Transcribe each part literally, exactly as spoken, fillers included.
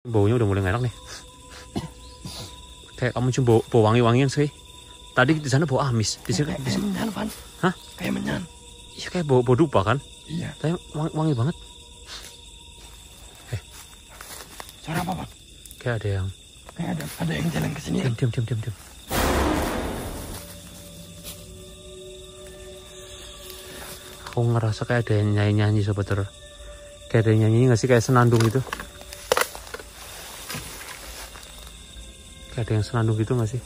Baunya udah mulai enak nih. Kayak kamu cium bau, bau wangi-wangian sih. Tadi di sana bau amis. Di sini kayak menyan, Van. Hah? Kayak menyan. Iya, kayak bau bau dupa kan? Iya. Tapi wangi, wangi banget. Eh. Suara apa, Pak? Kayak ada yang kayak ada ada yang jalan ke sini. Diam, diam, diam, diam, diam. Aku ngerasa kayak ada yang nyanyi-nyanyi, sobat teror. Kayak ada yang nyanyi nggak sih, kayak senandung gitu. Kayak ada yang senandung gitu nggak sih?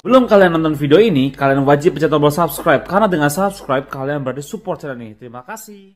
Belum kalian nonton video ini, kalian wajib pencet tombol subscribe, karena dengan subscribe kalian berarti support channel ini. Terima kasih.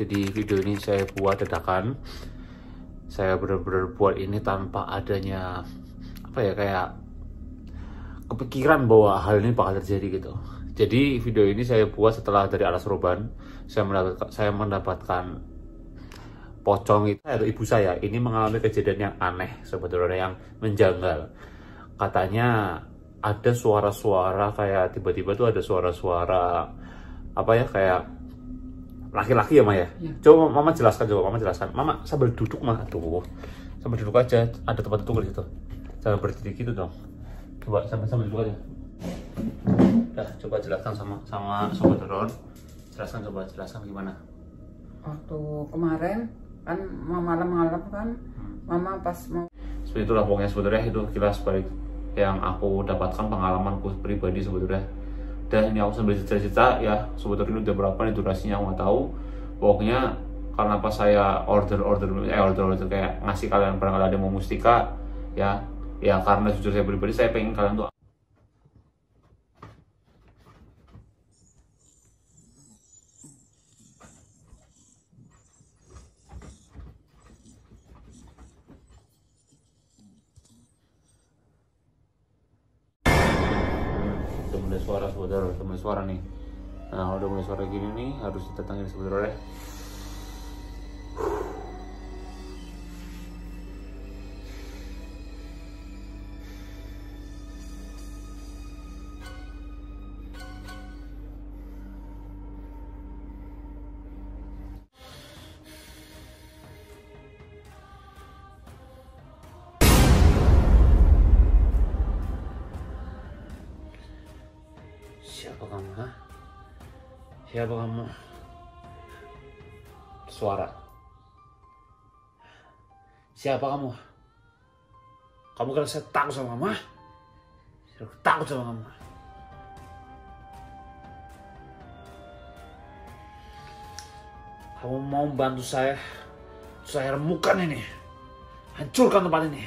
Jadi video ini saya buat dadakan. Saya benar-benar buat ini tanpa adanya apa ya, kayak kepikiran bahwa hal ini bakal terjadi gitu. Jadi video ini saya buat setelah dari alas roban saya mendapatkan, saya mendapatkan pocong itu, atau ibu saya ini mengalami kejadian yang aneh, sebetulnya yang menjanggal. Katanya ada suara-suara kayak tiba-tiba tuh ada suara-suara apa ya, kayak laki-laki ya, Maya? Ya. Coba Mama jelaskan, coba Mama jelaskan. Mama sambil duduk, Mama. Tuh, sambil duduk aja. Ada tempat duduk di situ. Jangan berdiri gitu dong. Coba sambil sambil duduk aja. Nah, coba jelaskan sama sama sobat teror. Jelaskan, coba jelaskan gimana. Waktu kemarin kan malam-malam kan, hmm. Mama pas mau. Seperti itulah pokoknya sebetulnya itu kilas balik yang aku dapatkan, pengalamanku pribadi sebetulnya. Dan ini aku sambil cerita-cerita ya, sebetulnya ini udah berapa nih durasinya, aku nggak tahu. Pokoknya karena pas saya order-order, eh order-order kayak ngasih kalian barang ada mau mustika ya, ya karena jujur saya pribadi saya pengen kalian tuh. Mulai suara saudara, udah mulai suara nih. Nah, kalau udah mulai suara gini nih harus ditatangin saudara. Siapa kamu, ha? Siapa kamu? Suara. Siapa kamu? Kamu kira saya takut sama mama? Saya takut sama kamu. Kamu mau bantu saya? Saya remukan ini. Hancurkan tempat ini.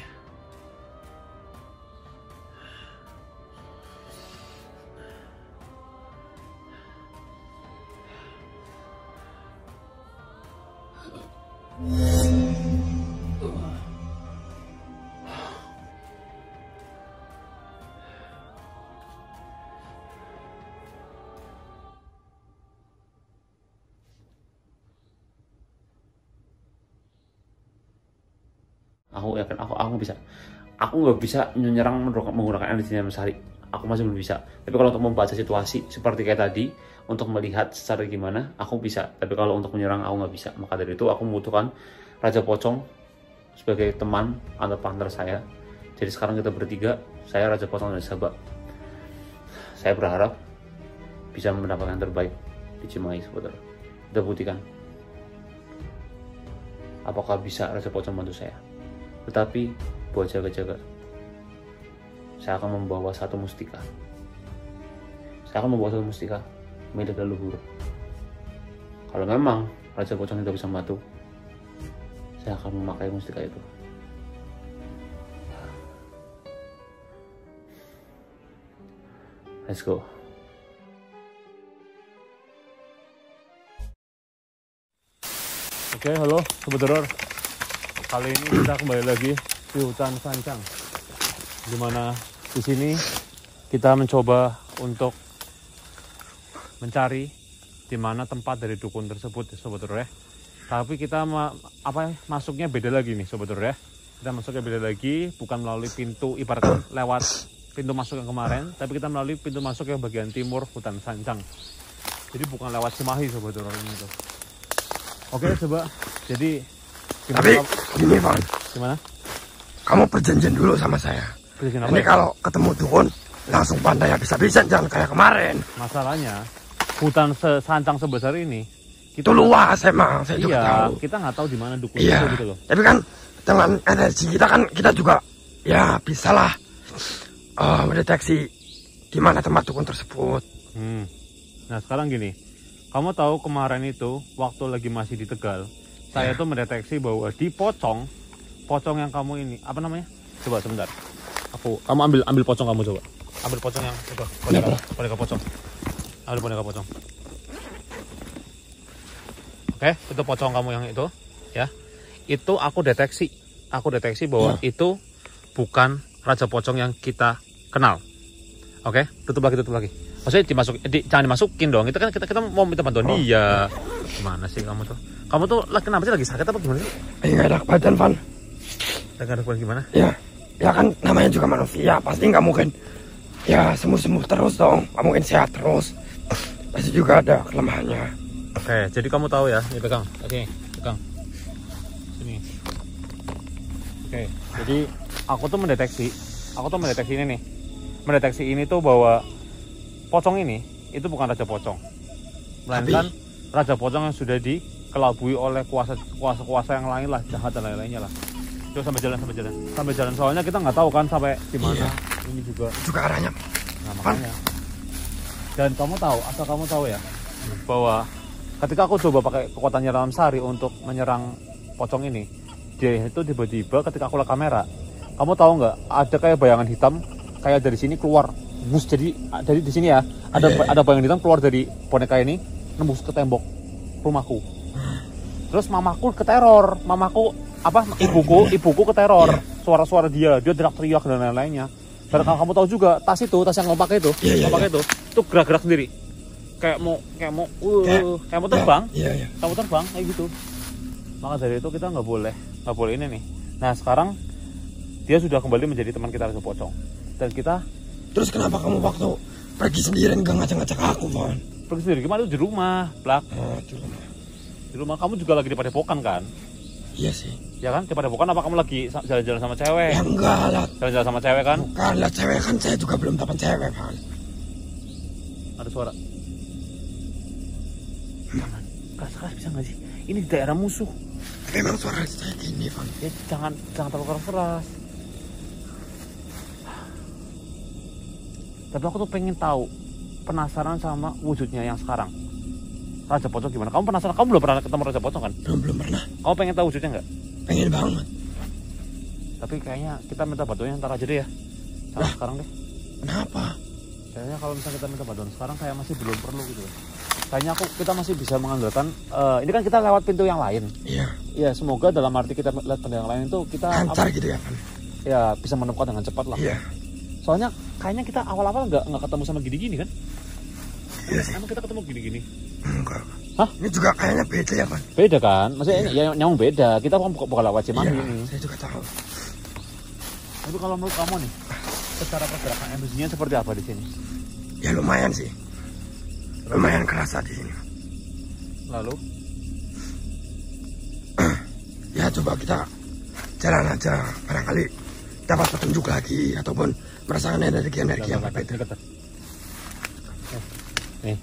Aku yakin aku aku bisa. Aku nggak bisa menyerang menggunakan energi sehari. Aku masih belum bisa. Tapi kalau untuk membaca situasi seperti kayak tadi, untuk melihat secara gimana, aku bisa. Tapi kalau untuk menyerang aku nggak bisa. Maka dari itu aku membutuhkan Raja Pocong sebagai teman atau partner saya. Jadi sekarang kita bertiga, saya Raja Pocong dan Sabak. Saya berharap bisa mendapatkan yang terbaik di Cimahi, saudara. Kita buktikan. Apakah bisa Raja Pocong bantu saya? Tetapi buat jaga-jaga, saya akan membawa satu mustika. Saya akan membawa satu mustika milik leluhur. Kalau memang Raja Pocong tidak bisa membantu, saya akan memakai mustika itu. Let's go. Oke, okay, halo Sobat Horor. Kali ini kita kembali lagi di hutan Sancang, dimana di sini kita mencoba untuk mencari dimana tempat dari dukun tersebut, Sobat Horor ya. Tapi kita ma apa masuknya beda lagi nih, Sobat Horor ya. Kita masuknya beda lagi, bukan melalui pintu ibarat lewat pintu masuk yang kemarin, tapi kita melalui pintu masuk yang bagian timur hutan Sancang. Jadi bukan lewat Cimahi, Sobat Horor itu. Oke, coba. Jadi gimana? Tapi gini, Bang. Gimana? Kamu perjanjian dulu sama saya. Perjanjian apa? Ini kalau ketemu dukun langsung pantai habis-habisan, jangan kayak kemarin. Masalahnya hutan Sancang sebesar ini kita itu luas emang. Saya iya, juga tahu. Kita nggak tahu di mana dukun iya, itu gitu loh. Tapi kan dengan energi kita kan kita juga ya bisalah uh, mendeteksi di mana tempat dukun tersebut. Hmm. Nah, sekarang gini. Kamu tahu kemarin itu waktu lagi masih di Tegal, saya ya. tuh mendeteksi bahwa di pocong, pocong yang kamu ini apa namanya? Coba sebentar. Aku, kamu ambil ambil pocong kamu coba. Ambil pocong yang coba. Boneka, boneka pocong. Ambil boneka pocong. Oke, itu pocong kamu yang itu, ya. Itu aku deteksi, aku deteksi bahwa ya. itu bukan Raja Pocong yang kita kenal. Oke, tutup lagi, tutup lagi. Maksudnya dimasuk, di, jangan dimasukin dong. Itu kan kita kita mau minta bantuan oh. dia. Gimana sih kamu tuh? Kamu tuh kenapa sih lagi sakit apa gimana sih? Enggak ada badan, Van. Enggak ada badan gimana? Ya, ya kan namanya juga manusia, pasti nggak mungkin. Ya sembuh-sembuh terus dong, nggak mungkin sehat terus. Pasti juga ada kelemahannya. Oke, jadi kamu tahu ya, ini pegang. Oke, pegang. Sini. Oke, jadi aku tuh mendeteksi, aku tuh mendeteksi ini nih. Mendeteksi ini tuh bahwa pocong ini itu bukan Raja Pocong, melainkan Tapi... Raja Pocong yang sudah dikelabui oleh kuasa-kuasa yang lain lah, jahat dan lain-lainnya lah. Terus sampai jalan, sampai jalan, sampai jalan. Soalnya kita nggak tahu kan sampai di mana. Iya. Ini juga. Juga arahnya. Nah, makanya. Dan kamu tahu, asal kamu tahu ya, bahwa ketika aku coba pakai kekuatannya Ralam Sari untuk menyerang pocong ini, dia itu tiba-tiba ketika aku lihat kamera, kamu tahu nggak? Ada kayak bayangan hitam, kayak dari sini keluar. Bus jadi dari di sini ya ada yeah. ada bayangan hitam keluar dari boneka ini nembus ke tembok rumahku. Terus mamaku keteror, mamaku apa ibuku ibuku keteror yeah. suara-suara dia dia teriak-teriak dan lain-lainnya. Dan yeah. kamu tahu juga tas itu tas yang kamu pakai itu yeah, yeah, kamu pakai yeah. itu itu gerak-gerak sendiri kayak mau kayak mau uh, yeah. kayak mau terbang yeah, yeah, yeah. kamu terbang kayak gitu. Maka dari itu kita nggak boleh nggak boleh ini nih. Nah sekarang dia sudah kembali menjadi teman kita Raja Pocong dan kita. Terus kenapa kamu waktu pergi sendirian gak ngacak-ngacak aku, Van? Pergi sendiri gimana? Di rumah, Blak. Oh, di rumah. Di rumah kamu juga lagi di Padepokan kan? Iya sih. Ya kan? Di Padepokan apa kamu lagi jalan-jalan sama cewek? Ya enggak lah. Jalan-jalan sama cewek kan? Bukan lah, cewek kan saya juga belum dapat cewek, Van. Ada suara. Jangan, keras-keras bisa gak sih? Ini di daerah musuh. Memang suara saya gini, Van. Ya jangan, jangan terlalu keras-keras. Tapi aku tuh pengen tahu, penasaran sama wujudnya yang sekarang. Raja Pocong gimana? Kamu penasaran? Kamu belum pernah ketemu Raja Pocong kan? Belum, belum pernah. Kamu pengen tahu wujudnya nggak? Pengen banget. Tapi kayaknya kita minta bantuannya ntar aja deh ya. Nah, sekarang deh. Kenapa? Kayaknya kalau misalnya kita minta bantuan sekarang kayak masih belum perlu gitu. Kayaknya aku kita masih bisa mengandalkan. Uh, ini kan kita lewat pintu yang lain. Iya. Iya, semoga dalam arti kita lewat pintu yang lain itu kita lancar gitu ya kan? Ya bisa menemukan dengan cepat lah. Iya. Soalnya kayaknya kita awal-awal nggak nggak ketemu sama gini-gini kan? Iya sih. Emang kita ketemu gini-gini? Enggak. Hah? Ini juga kayaknya beda ya, Pak? Beda kan? Maksudnya iya. ya, nyamuk beda. Kita kan bukan bukan lewat Cimahi iya, ini. Saya juga tahu. Tapi kalau menurut kamu nih, secara pergerakan emosinya seperti apa di sini? Ya lumayan sih. Lumayan kerasa di sini. Lalu? Ya coba kita jalan aja barangkali dapat petunjuk lagi ataupun merasakan energi-energi yang apa itu. Nih,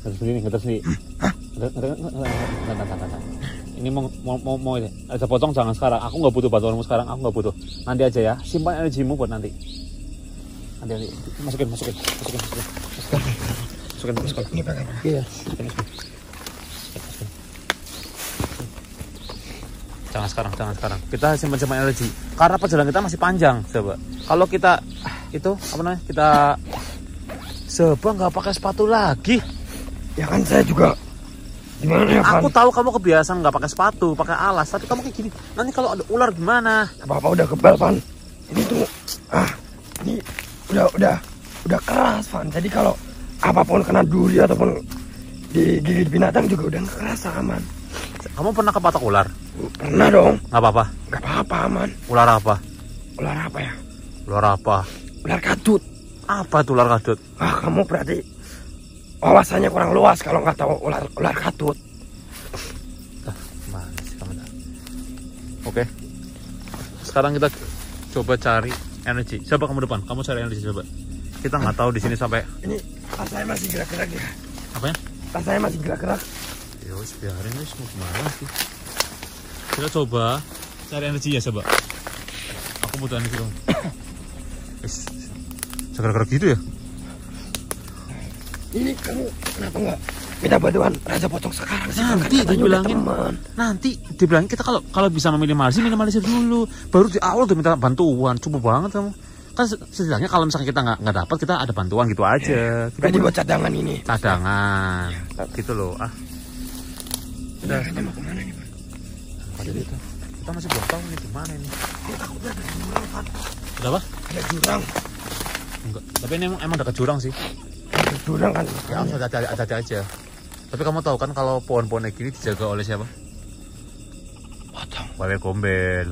harus begini, ngetes nih. Hah? Ngetes, ngetes, ngetes, ngetes, ngetes, ngetes. ini mau mau mau, mau ada potong jangan sekarang, aku nggak butuh batuanmu sekarang, aku nggak butuh, nanti aja ya, simpan energimu buat nanti. Nanti nanti masukin masukin masukin masukin masukin masukin masukin ini pakai iya jangan sekarang jangan sekarang kita simpan simpan energi karena perjalanan kita masih panjang. Coba kalau kita itu apa namanya kita sebab nggak pakai sepatu lagi ya kan, saya juga gimana ya kan? Aku tahu kamu kebiasaan nggak pakai sepatu, pakai alas, tapi kamu kayak gini. Nanti kalau ada ular gimana? Apa-apa udah kebal, Van. Ini tuh, ah, ini udah udah udah keras, Van. Jadi kalau apapun kena duri ataupun digigit binatang juga udah kerasa, aman. Kamu pernah kepatok ular? Pernah dong. Nggak apa-apa? Nggak apa-apa, aman. Ular apa? Ular apa ya? Ular apa? Ular kadut. Apa tuh ular kadut? Ah, kamu berarti wawasannya kurang luas kalau nggak tahu ular ular katut. Oke, sekarang kita coba cari energi. Coba kamu depan, kamu cari energi coba. Kita nggak tahu di sini sampai. Ini tas saya masih gerak-gerak ya. Apanya? Tas saya masih gerak-gerak. Ya wis biarin wis mau kemana sih? Kita coba cari energi ya coba. Aku butuh energi dong. Wis, gerak-gerak gitu ya. Ini kamu kenapa nggak minta bantuan Raja Pocong sekarang? Nanti dibilangin, nanti dibilangin kita kalau kalau bisa meminimalisir minimalisir dulu, baru di awal tuh minta bantuan, coba banget kamu. Kan setidaknya kalau misalnya kita nggak nggak dapat kita ada bantuan gitu aja. Kita buat cadangan ini. Cadangan, gitu loh. Ah, udah. Kita mau kemana nih, Pak? Kita masih belum tahu nih gimana ini. Kita takutnya ada jurang, Pak. Ada apa? Ada jurang. Enggak, tapi ini emang emang dekat jurang sih. Jurang kan ya, hati-hati aja. Tapi kamu tahu kan kalau pohon-pohon ini dijaga oleh siapa? Pocong. Wewe gombel.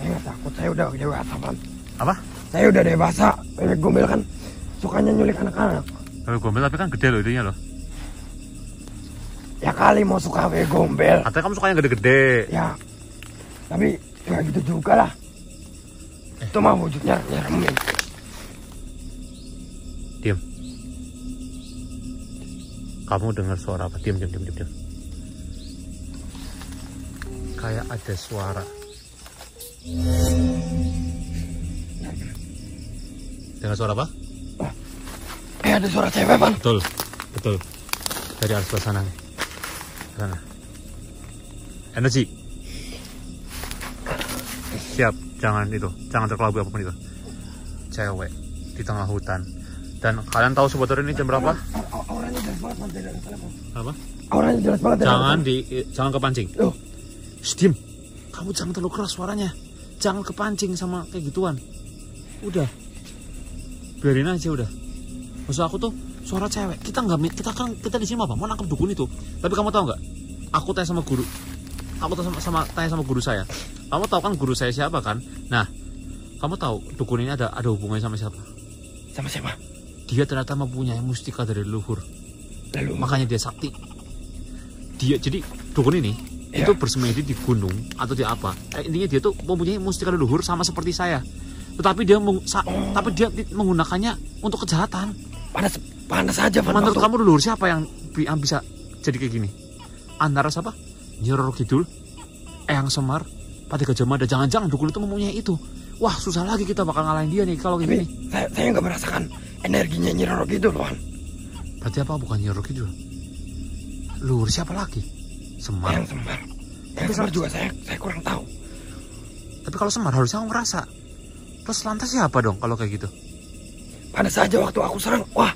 Saya nggak takut, saya udah dewasa, Pan. Apa? Saya udah dewasa. Wewe gombel kan sukanya nyulik anak-anak. Wewe gombel tapi kan gede loh idenya loh. Ya kali mau suka wewe gombel. Katanya kamu sukanya gede-gede. Ya. Tapi nggak gitu juga lah. Eh. Itu mah wujudnya nyeremin. Diam. Kamu dengar suara apa? Diam, diam, diam, diam. Kayak ada suara. Dengar suara apa? Eh, ada suara cewek, Bang. Betul, betul. Dari arah sebelah sana. Sana. Energi. Siap, jangan itu. Jangan terkelabui apapun itu. Cewek di tengah hutan. Dan kalian tahu sebetulnya ini jam berapa? Auranya jelas banget, Mas, dari telepon. Apa? Auranya jelas banget. Jangan di jangan kepancing. Loh. Stim. Kamu jangan terlalu keras suaranya. Jangan kepancing sama kayak gituan. Udah. Biarin aja udah. Maksud aku tuh suara cewek. Kita nggak kita kan kita di sini apa? Mau nangkep dukun itu. Tapi kamu tahu nggak? Aku tanya sama guru. Aku tanya sama, sama tanya sama guru saya. Kamu tahu kan guru saya siapa kan? Nah, kamu tahu dukun ini ada ada hubungannya sama siapa? Sama siapa? Dia ternyata mempunyai mustika dari leluhur. Lalu, makanya dia sakti. Dia jadi dukun ini ya. Itu bersemedi di gunung atau di apa? Eh, intinya dia tuh mempunyai mustika leluhur sama seperti saya. Tetapi dia meng, sa, oh. tapi dia menggunakannya untuk kejahatan. Panas panas aja. Menurut kamu leluhur siapa yang, yang bisa jadi kayak gini? Antara siapa? Nyi Roro Kidul, Eyang Semar, Patiraga Mada. Jangan-jangan dukun itu mempunyai itu. Wah, susah lagi kita bakal ngalahin dia nih kalau gini. Saya, saya nggak merasakan energinya Nyi Roro Kidul, Wan. Berarti apa? Bukan Nyi Roro Kidul. Luhur siapa lagi? Semar. Yang Semar. Yang Semar juga saya, saya kurang tahu. Tapi kalau Semar harusnya aku ngerasa. Terus lantas siapa dong kalau kayak gitu? Pada saja waktu aku serang, wah,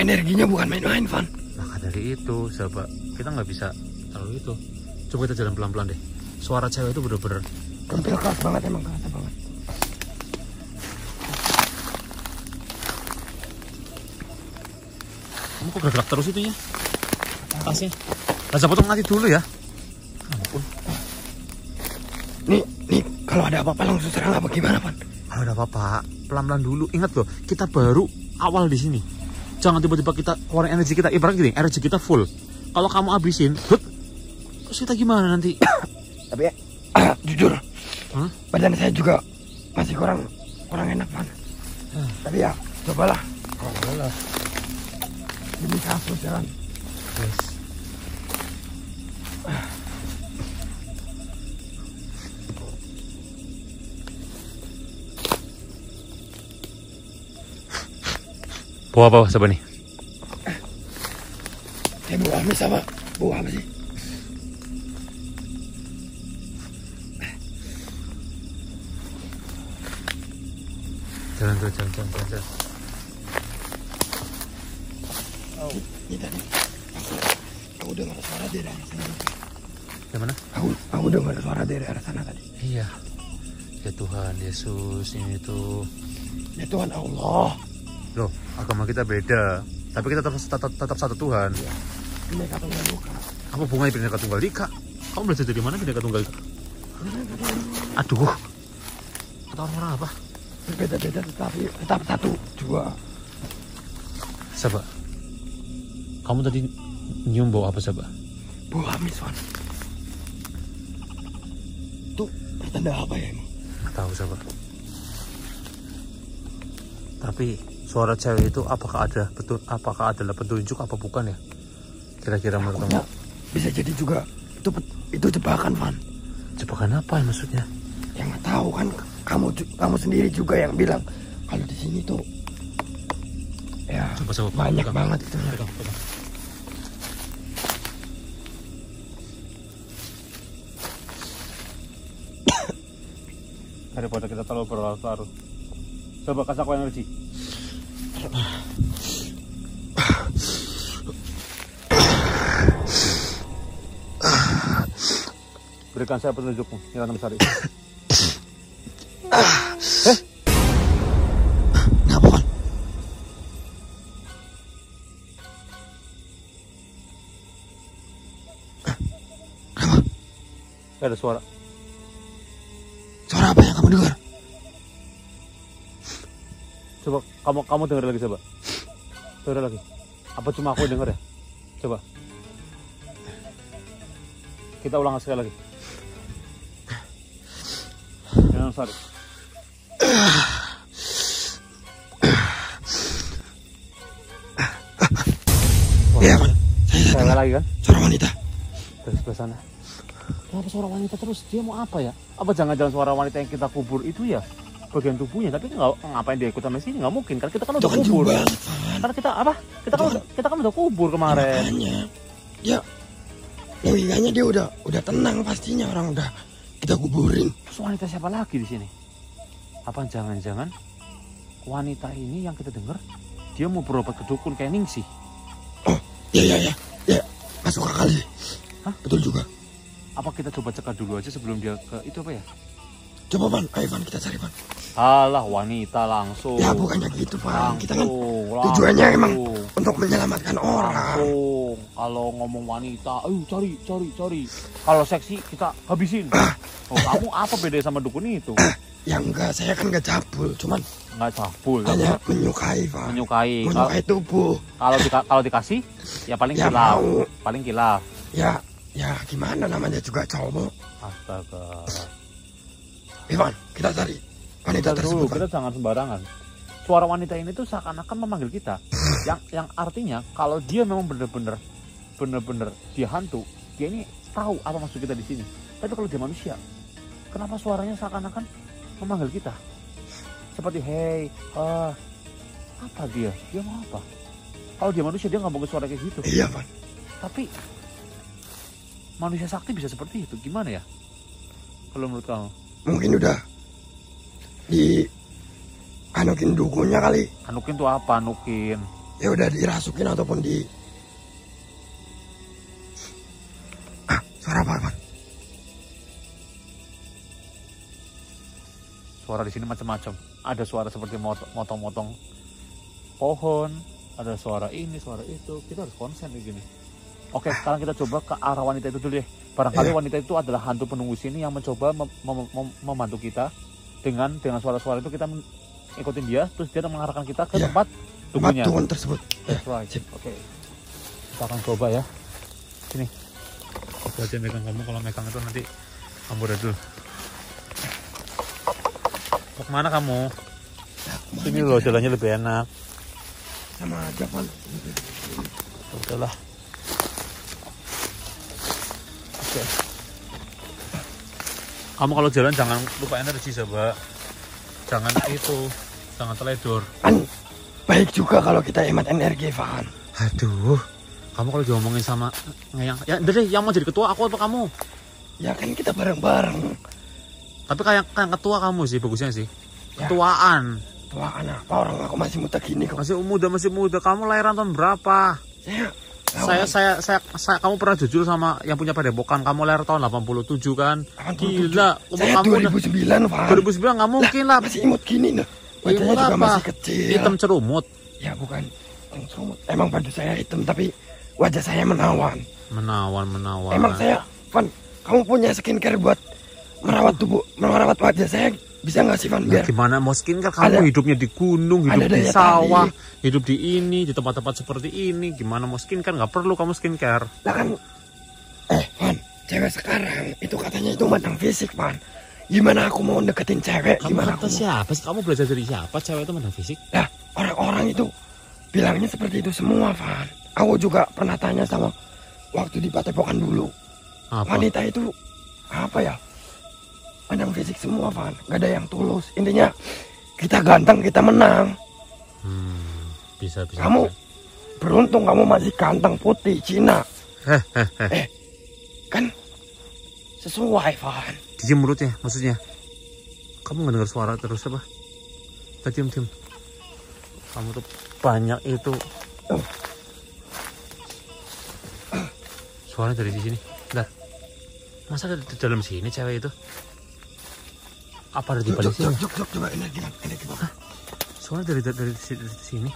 energinya bukan main-main, Van. Maka dari itu, sahabat, kita nggak bisa terlalu itu. Coba kita jalan pelan-pelan deh. Suara cewek itu bener-bener gempil keras banget emang, kerasa banget. Kamu kok gerak-gerak terus itunya? Tasnya. Raja Pocong nanti dulu ya. Ampun. Nih, nih kalau ada apa-apa langsung serang apa gimana, Pan? Kalau ada apa-apa, pelan-pelan dulu. Ingat loh, kita baru awal di sini. Jangan tiba-tiba kita keluarin energi kita. Ibarat gini, energi kita full. Kalau kamu habisin, hut. Terus kita gimana nanti? Tapi ya, uh, jujur. Huh? Badan saya juga masih kurang kurang enak, Pan. Uh. Tapi ya, cobalah. Cobalah. Demi kasut jalan. Yes. Buah apa sahabat nih? Ini buah apa sahabat? Buah apa sih? Jalan tuh, jalan, jalan, jalan. Oh, ini tadi. Aku, aku udah dengar suara dari arah sana. Dari mana? Aku, aku udah dengar suara dari arah sana tadi. Iya. Ya Tuhan Yesus, ini tuh. Ya Tuhan Allah. Loh, agama kita beda. Tapi kita tetap, tetap, tetap satu Tuhan. Iya. Bineka Tunggal Ika. Apa bunganya Bineka Tunggal Ika? Kamu belajar dari mana Bineka Tunggal Ika? Aduh. Kata orang-orang apa? Beda-beda tetapi tetap satu, dua. Sahabat, kamu tadi nyium bau apa sahabat? Bau amiswan. Itu pertanda apa ya emang? Nggak tahu sahabat. Tapi suara cewek itu apakah ada betul? Apakah adalah petunjuk apa bukan ya? Kira-kira menurut kamu? Bisa jadi juga. Itu itu jebakan man. Jebakan apa maksudnya? Ya nggak tahu kan. Kamu kamu sendiri juga yang bilang kalau di sini tuh ya coba, coba, banyak buka, banget itu. Buka, buka. Daripada kita terlalu berlarut-larut, coba kasih aku energi. Berikan saya petunjukmu, Nyi Ratu Sari. Eh? Nggak bukan. Kenapa? Ada suara. Suara apa yang kamu dengar? Coba kamu kamu dengar lagi coba. Dengar lagi. Apa cuma aku dengar ya? Coba. Kita ulang sekali lagi. Jangan sorry. Ya kan? Saya lagi kan? Suara wanita. Terus ke sana. Kenapa suara wanita terus? Dia mau apa ya? Apa jangan-jangan suara wanita yang kita kubur itu ya? Bagian tubuhnya. Tapi nggak ngapain dia ikut sama sini? Nggak mungkin. Karena kita kan udah Jangan kubur. Jembal, kan? Karena kita apa? Kita kan, kita kan udah kubur kemarin. Makanya, ya, logikanya dia udah udah tenang pastinya orang udah kita kuburin. Terus wanita siapa lagi di sini? Apa jangan-jangan wanita ini yang kita dengar dia mau berobat ke dukun kayak Ningsih? Oh, ya ya ya. Ya, masuk akal sih. Hah? Betul juga. Apa kita coba cekak dulu aja sebelum dia ke itu apa ya? Coba, Pan. Ayo, Pan, kita cari, Pan. Alah, wanita langsung. Ya, bukannya gitu, Pan. Langsung, kita kan tujuannya langsung. Emang untuk menyelamatkan orang. Langsung. Kalau ngomong wanita, ayo cari, cari, cari. Kalau seksi, kita habisin. Ah. Oh, kamu apa bedanya sama dukun itu? Ah. Ya enggak, saya kan enggak cabul, cuman. Enggak cabul. Hanya apa? Menyukai, Pak. Menyukai. Menyukai tubuh. Kalau di, kalau dikasih, ya paling ya, kilaf. Mau. Paling kilaf. Ya, ya gimana namanya juga cowok. Astaga. Iwan, kita cari wanita tersebut. Kita jangan sembarangan. Suara wanita ini tuh seakan-akan memanggil kita. Yang yang artinya kalau dia memang bener-bener bener-bener dia hantu, dia ini tahu apa maksud kita di sini. Tapi kalau dia manusia, kenapa suaranya seakan-akan memanggil kita? Seperti hey, uh, apa dia? Dia mau apa? Kalau dia manusia dia nggak mungkin suara kayak gitu. Iya, Pak. Tapi manusia sakti bisa seperti itu. Gimana ya? Kalau menurut kamu? Mungkin udah di anukin dukunnya kali. Anukin tuh apa? Anukin ya udah dirasukin ataupun di ah, suara apa, Pak? Suara di sini macam-macam. Ada suara seperti motong-motong pohon, ada suara ini, suara itu. Kita harus konsen kayak gini. Oke, sekarang kita coba ke arah wanita itu dulu ya. Barangkali yeah. Wanita itu adalah hantu penunggu sini yang mencoba mem mem mem membantu kita dengan dengan suara-suara itu kita ikutin dia, terus dia mengarahkan kita ke yeah. tempat tunggunya. Tempat tersebut. That's right. Yeah. Oke. Okay. Kita akan coba ya. Sini. Aku aja megang kamu, kalau megang itu nanti kamu udah dulu. Mau kemana kamu? Nah, sini loh, jalannya lebih enak. Sama aja, Pak. Udahlah. Oke. Kamu kalau jalan jangan lupa energi, coba. Jangan itu, jangan teledor. Kan baik juga kalau kita hemat energi, Van. Aduh, kamu kalau diomongin sama ngeyang, ya udah deh, yang mau jadi ketua aku atau kamu? Ya kan kita bareng-bareng. Tapi kayak kan ketua kamu sih bagusnya sih. Ya. Ketuaan. Ketuaan apa? Orang aku masih muda gini kok. Masih muda, masih muda. Kamu lahiran tahun berapa? Ya. Saya, saya, saya, saya, kamu pernah jujur sama yang punya padepokan. Kamu lahir tahun delapan puluh tujuh kan? delapan puluh tujuh. Gila, umur saya kamu dua ribu sembilan, Pak. dua ribu sembilan nggak mungkin lah. Masih imut gini nih. Badannya juga masih kecil. Hitam cerumut. Ya bukan hitam cerumut. Emang baju saya hitam tapi wajah saya menawan. Menawan, menawan. Emang saya, Van, kamu punya skincare buat merawat tubuh, merawat wajah saya? Bisa nggak sih, Van? Biar... Nah, gimana mau skincare? Kamu ada, hidupnya di gunung, hidup di sawah, tadi. Hidup di ini, di tempat-tempat seperti ini. Gimana mau skincare? Nggak perlu kamu skincare. Lah kan, eh, Van, cewek sekarang itu katanya itu matang fisik, Van. Gimana aku mau deketin cewek? Kamu gimana kata aku siapa? Mau... Kamu belajar dari siapa? Cewek itu matang fisik? Nah, orang-orang itu bilangnya seperti itu semua, Van. Aku juga pernah tanya sama waktu di Padepokan dulu. Apa? Wanita itu apa ya? Pandang fisik semua, Van. Gak ada yang tulus. Intinya kita ganteng, kita menang. Hmm, bisa, bisa. Kamu bisa. Beruntung kamu masih ganteng, putih, Cina. eh, kan sesuai, Van. Diam mulutnya, maksudnya. Kamu nggak dengar suara terus apa? Kita diam, diam. Kamu tuh banyak itu. Uh. Uh. Suaranya dari sini. Bentar. Masa di dalam sini cewek itu? Apa ada di balik sini? Coba energi, energi. Soalnya dari dari dari sini.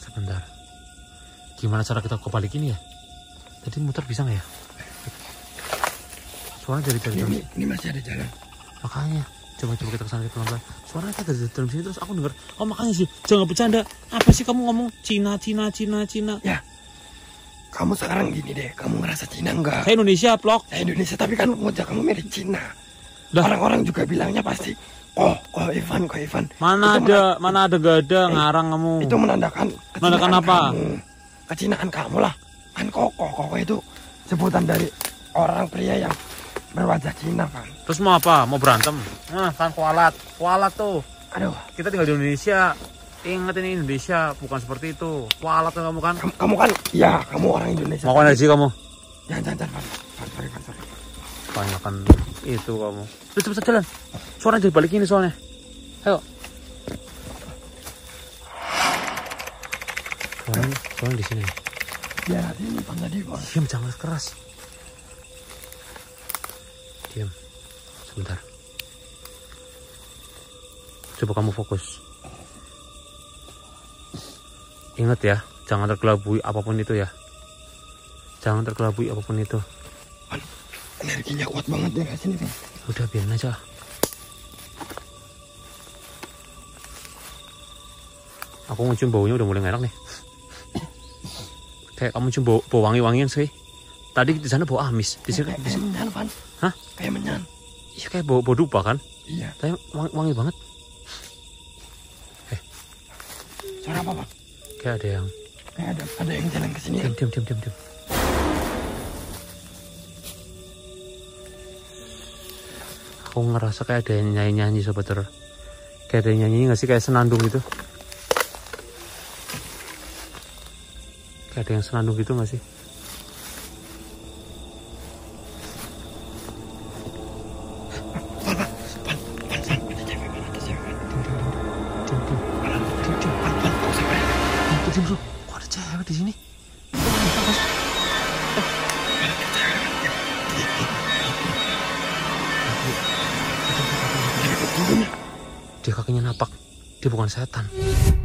Sebentar. Gimana cara kita ke balik ini ya? Tadi muter bisa nggak ya? Soalnya dari dari ini, ini masih ada jalan. Makanya, coba coba kita kesana pelan-pelan. Soalnya kita dari dalam sini terus aku dengar. Oh makanya sih, jangan bercanda. Apa sih kamu ngomong Cina, Cina, Cina, Cina? Ya. Kamu sekarang gini deh, kamu ngerasa Cina enggak? Saya Indonesia, vlog. Saya Indonesia, tapi kan wajah kamu mirip Cina. Orang-orang juga bilangnya pasti, oh, oh Ivan, kok oh, Ivan. Mana itu ada, mana ada gada eh, ngarang kamu. Itu menandakan kecinaan menandakan apa? Kamu. Kecinaan kamu lah. Kan kokoh, kokoh itu sebutan dari orang pria yang berwajah Cina, Van. Terus mau apa? Mau berantem? Nah, kan kualat, kualat tuh. Aduh, kita tinggal di Indonesia. Ingat ini Indonesia, bukan seperti itu. Kualat kan kamu kan? Kamu, kamu kan? Iya, kamu orang Indonesia. Mau energi kamu? Jangan, jangan, jangan. Sorry, sorry. Banyakan itu kamu. Terus cepet jalan. Suaranya dari balik ini soalnya. Ayo. Suaranya, suaranya di sini. Ya, ini Bang tadi, Bang. Diam, jangan keras. Diam. Sebentar. Coba kamu fokus. Ingat ya, jangan terkelabui apapun itu ya. Jangan terkelabui apapun itu. Energinya kuat banget ya guys ini, Bang. Udah biarin aja. Aku mencium baunya udah mulai enak nih. Kayak kamu cium bau, bau wangi-wangian sih. Tadi di sana bau amis. Di sini kayak menyan, Van. Hah? Kayak menyan. Iya kayak bau, bau dupa kan? Iya. Tapi wangi, wangi banget. Eh. Suara apa, Bang? Kayak ada yang kayak ada, ada yang jalan ke sini. Diam, diam, diam, diam, diam. Aku ngerasa kayak ada yang nyanyi-nyanyi, sobat ter. Kayak ada yang nyanyi nggak sih? Kayak senandung gitu. Kayak ada yang senandung gitu nggak sih? Dia kakinya napak, dia bukan setan.